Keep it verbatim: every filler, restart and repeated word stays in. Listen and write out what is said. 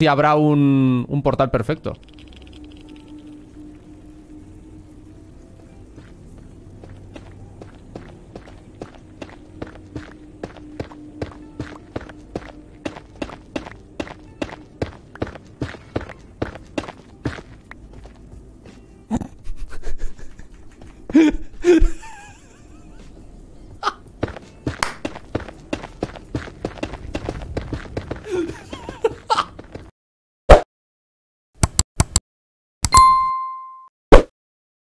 y habrá un, un portal perfecto.